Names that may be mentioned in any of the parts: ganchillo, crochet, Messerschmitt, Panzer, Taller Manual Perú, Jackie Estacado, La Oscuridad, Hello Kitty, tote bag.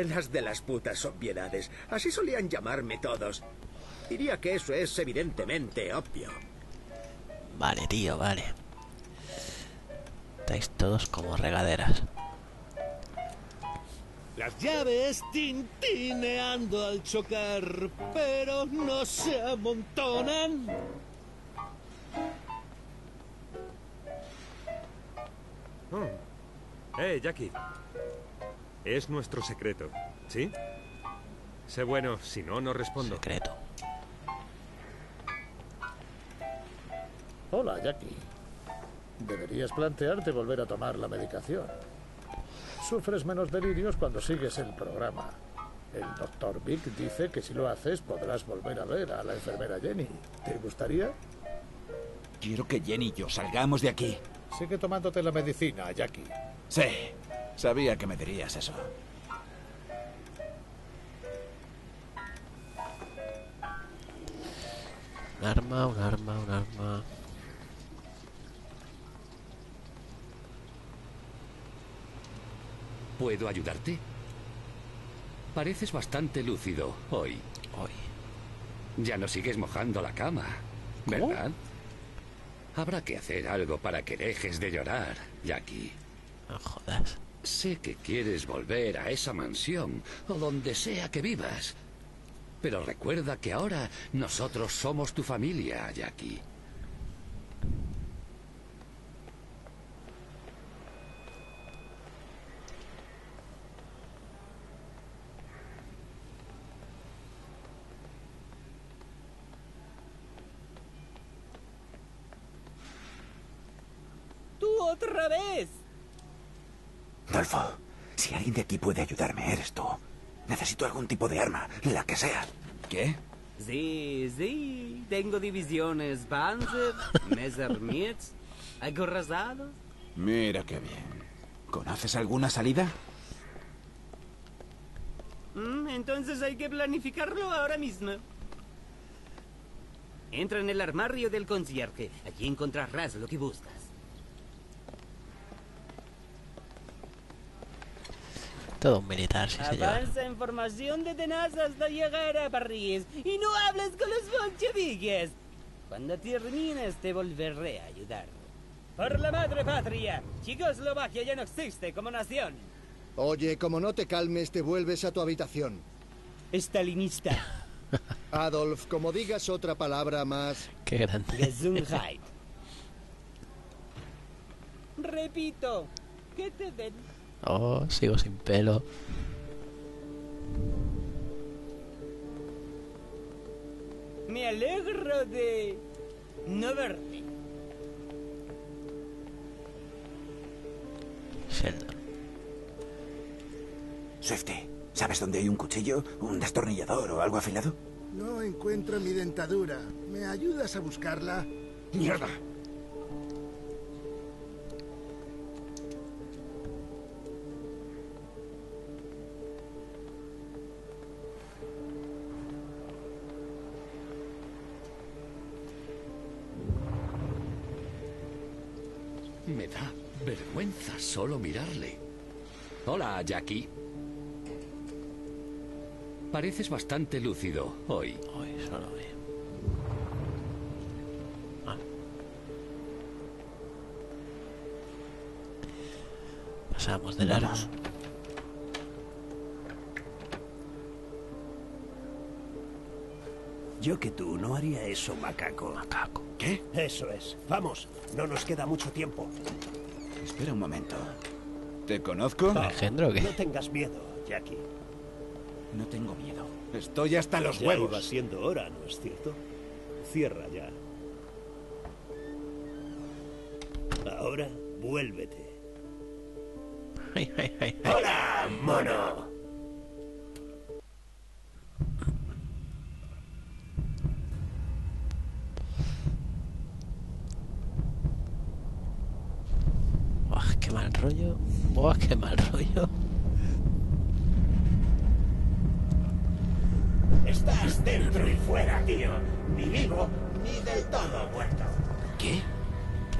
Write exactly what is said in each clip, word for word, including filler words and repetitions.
en las de las putas obviedades. Así solían llamarme todos. Diría que eso es evidentemente obvio. Vale, tío, vale. Estáis todos como regaderas. Las llaves tintineando al chocar, pero no se amontonan. Oh. Hey, Jackie. Es nuestro secreto, ¿sí? Sé bueno, si no, no respondo. Secreto. Hola, Jackie. Deberías plantearte volver a tomar la medicación. Sufres menos delirios cuando sigues el programa. El doctor Vic dice que si lo haces podrás volver a ver a la enfermera Jenny. ¿Te gustaría? Quiero que Jenny y yo salgamos de aquí. Sigue tomándote la medicina, Jackie. Sí, sabía que me dirías eso. Un arma, un arma, un arma. ¿Puedo ayudarte? Pareces bastante lúcido hoy. Hoy. Ya no sigues mojando la cama, ¿verdad? ¿Cómo? Habrá que hacer algo para que dejes de llorar, Jackie. No jodas. Sé que quieres volver a esa mansión o donde sea que vivas. Pero recuerda que ahora nosotros somos tu familia, Jackie. ¡Otra vez! Dolfo, si alguien de aquí puede ayudarme, eres tú. Necesito algún tipo de arma, la que sea. ¿Qué? Sí, sí. Tengo divisiones, Panzer, Messerschmitts, acorrazados. Mira qué bien. ¿Conoces alguna salida? Mm, entonces hay que planificarlo ahora mismo. Entra en el armario del concierge. Allí encontrarás lo que buscas. Todo un militar, sí, señor. Avanza en formación de tenaza hasta llegar a París. Y no hables con los bolcheviques. Cuando termines te volveré a ayudar. Por la madre patria, Checoslovaquia ya no existe como nación. Oye, como no te calmes, te vuelves a tu habitación. Estalinista. Adolf, como digas otra palabra más... Qué grande. Gesundheit. Repito, que te den... Oh, sigo sin pelo. Me alegro de no verte. Sheldon. Swifty, ¿sabes dónde hay un cuchillo, un destornillador o algo afilado? No encuentro mi dentadura. ¿Me ayudas a buscarla? ¡Mierda! Me da vergüenza solo mirarle. Hola, Jackie. Pareces bastante lúcido hoy. Hoy solo hoy. Ah. Pasamos de largo. Yo que tú no haría eso, macaco. Macaco. ¿Qué? Eso es. Vamos, no nos queda mucho tiempo. Espera un momento. ¿Te conozco? ¿Alejandro o qué? No tengas miedo, Jackie. No tengo miedo. Estoy hasta los ya huevos. Ya iba siendo hora, ¿no es cierto? Cierra ya. Ahora, vuélvete. Ay, ay, ay, ay. ¡Hola, mono! Rollo, buah, qué mal rollo. Estás dentro y fuera, tío. Ni vivo, ni del todo muerto. ¿Qué?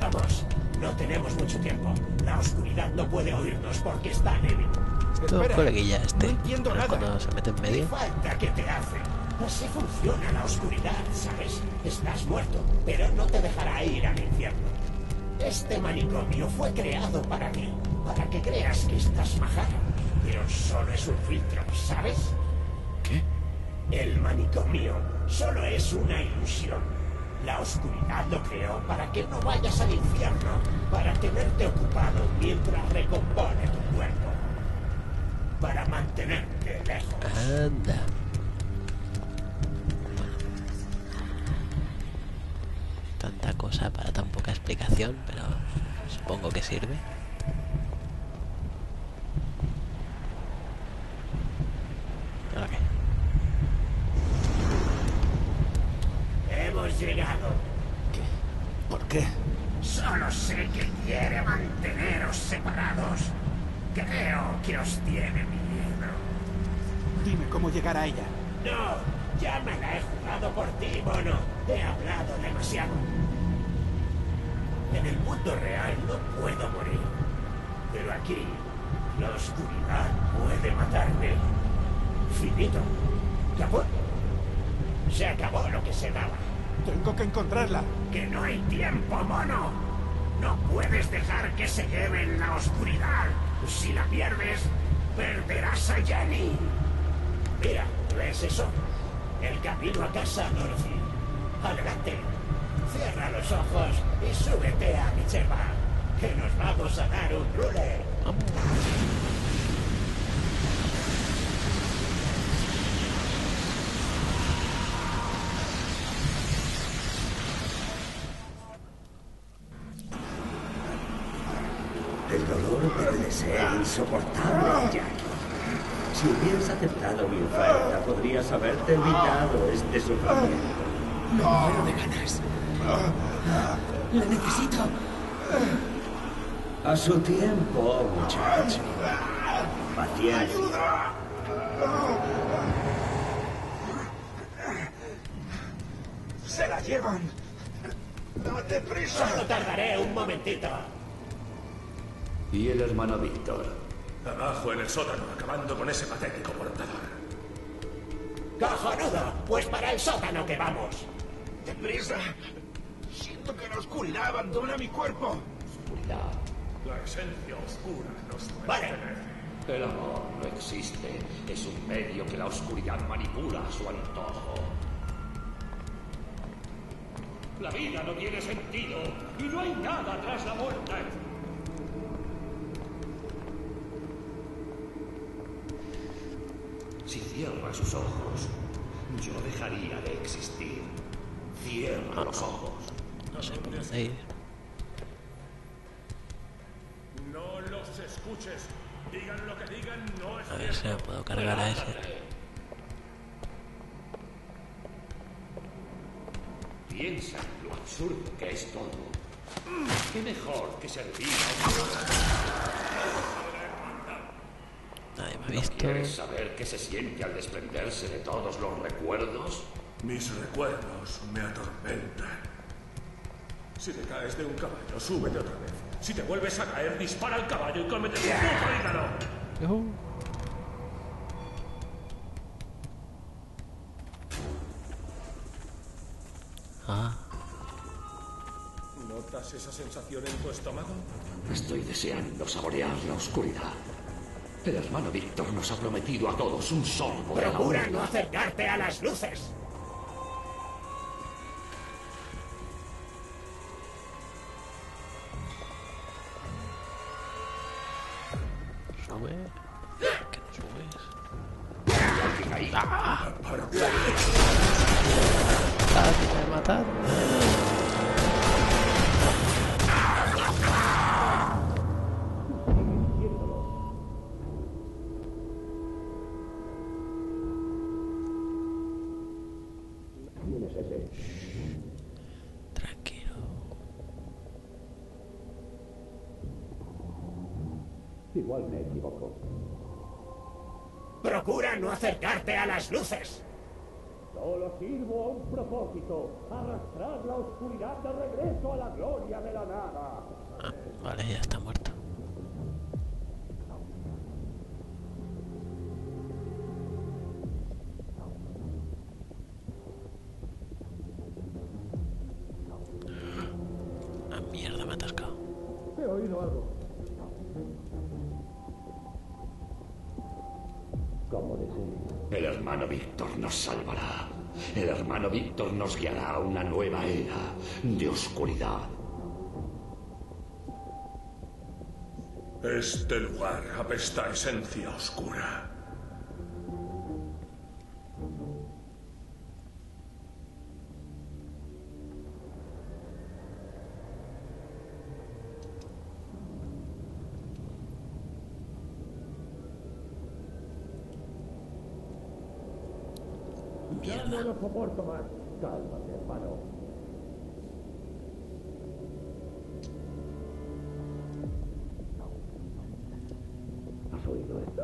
Vamos, no tenemos mucho tiempo. La oscuridad no puede oírnos porque está débil. Esto coleguilla este. No entiendo nada. Cuando se mete en medio. Falta que te hace. Así funciona la oscuridad, ¿sabes? Estás muerto, pero no te dejará ir al infierno. Este manicomio fue creado para ti, para que creas que estás majado. Pero solo es un filtro, ¿sabes? ¿Qué? El manicomio solo es una ilusión. La oscuridad lo creó para que no vayas al infierno, para tenerte ocupado mientras recompone tu cuerpo. Para mantenerte lejos. Anda. Tanta cosa para tan poca explicación, pero supongo que sirve. Ok. Hemos llegado. ¿Qué? ¿Por qué? Solo sé que quiere manteneros separados. Creo que os tiene miedo. Dime cómo llegar a ella. No. Ya me la he jugado por ti, mono. He hablado demasiado. En el mundo real no puedo morir. Pero aquí, la oscuridad puede matarme. Finito. ¿Acabó? Se acabó lo que se daba. Tengo que encontrarla. Que no hay tiempo, mono. No puedes dejar que se lleve en la oscuridad. Si la pierdes, perderás a Jenny. Mira, ¿ves eso? El camino a casa, Dorothy. Adelante. Cierra los ojos y súbete a mi chepa, que nos vamos a dar un rule. El dolor debe de ser insoportable, Jackie. Si hubieras aceptado mi oferta, podrías haberte evitado este sufrimiento. Me muero de ganas. La necesito. A su tiempo, muchacho. Paciencia. ¡Se la llevan! ¡Date prisa! Solo tardaré un momentito. ¿Y el hermano Víctor? Abajo en el sótano, acabando con ese patético portador. ¡Cojonudo! Pues para el sótano que vamos. ¡Deprisa! Siento que la oscuridad abandona mi cuerpo. Oscuridad. La esencia oscura nos pertenece. Vale. El amor no existe. Es un medio que la oscuridad manipula a su antojo. La vida no tiene sentido y no hay nada tras la muerte. Si cierra sus ojos, yo dejaría de existir. Cierra los ojos. No sé por qué. No los escuches. Digan lo que digan, no es. A ver si me puedo cargar a ese. Piensa lo absurdo que es todo. Qué mejor que servir a un... Nadie me ha visto. ¿No quieres saber qué se siente al desprenderse de todos los recuerdos? Mis recuerdos me atormentan. Si te caes de un caballo, súbete otra vez. Si te vuelves a caer, dispara al caballo y cómete un puto hígado. Uh-huh. Ah. ¿Notas esa sensación en tu estómago? Estoy deseando saborear la oscuridad. El hermano Víctor nos ha prometido a todos un sorbo. Procura no acercarte a las luces. Sube. ¿Qué no subes? ¡Ah! ¡Ah, que me he matado! Tranquilo. Igual me equivoco. Procura no acercarte a las luces. Solo sirvo a un propósito: arrastrar la oscuridad de regreso a la gloria de la nada. Ah, vale, ya está muerto. como desee. El hermano Víctor nos salvará. El hermano Víctor nos guiará a una nueva era de oscuridad. Este lugar apesta a esencia oscura. Ya no lo soporto más. Cálmate, hermano. ¿Has oído esto?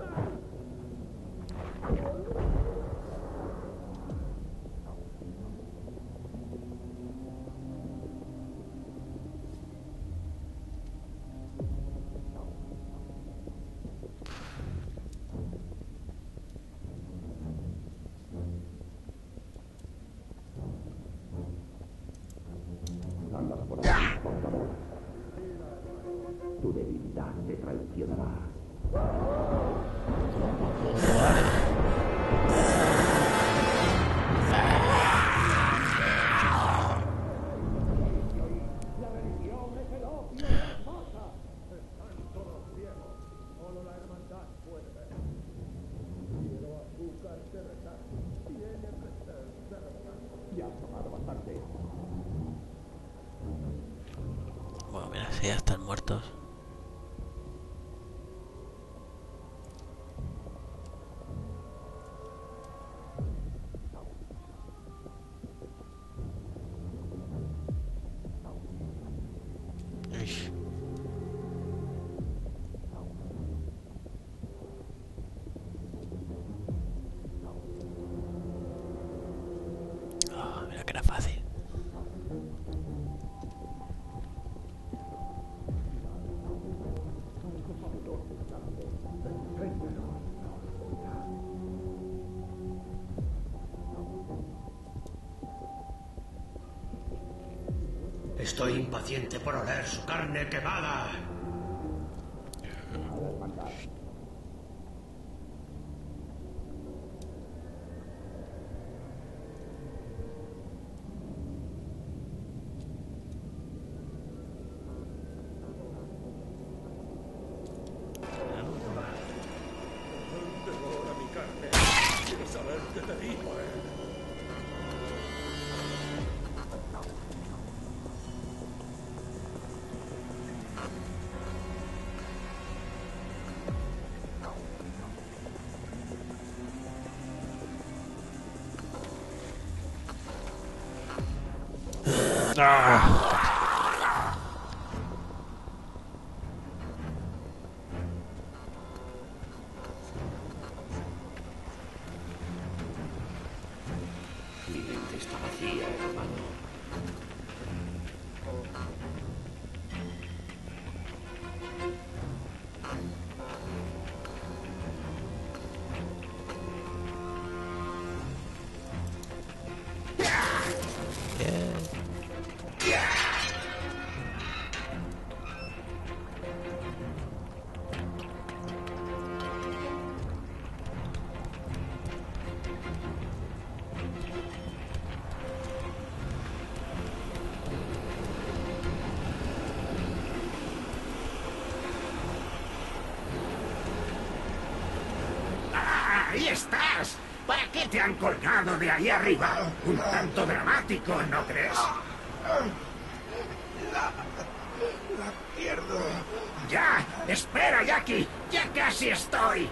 Tu debilidad te traicionará. La religión es el opio de las masas. Están todos ciegos. Solo la hermandad puede ver. Quiero azúcar de rezar. Tiene que ser cerrada. Ya has tomado bastante. Bueno, mira, si ya están muertos. Estoy impaciente por oler su carne quemada. Ah. Mi mente está vacía, hermano. ¡Ahí estás! ¿Para qué te han colgado de ahí arriba? Un tanto dramático, ¿no crees? La... la pierdo. ¡Ya! ¡Espera, Jackie! ¡Ya casi estoy!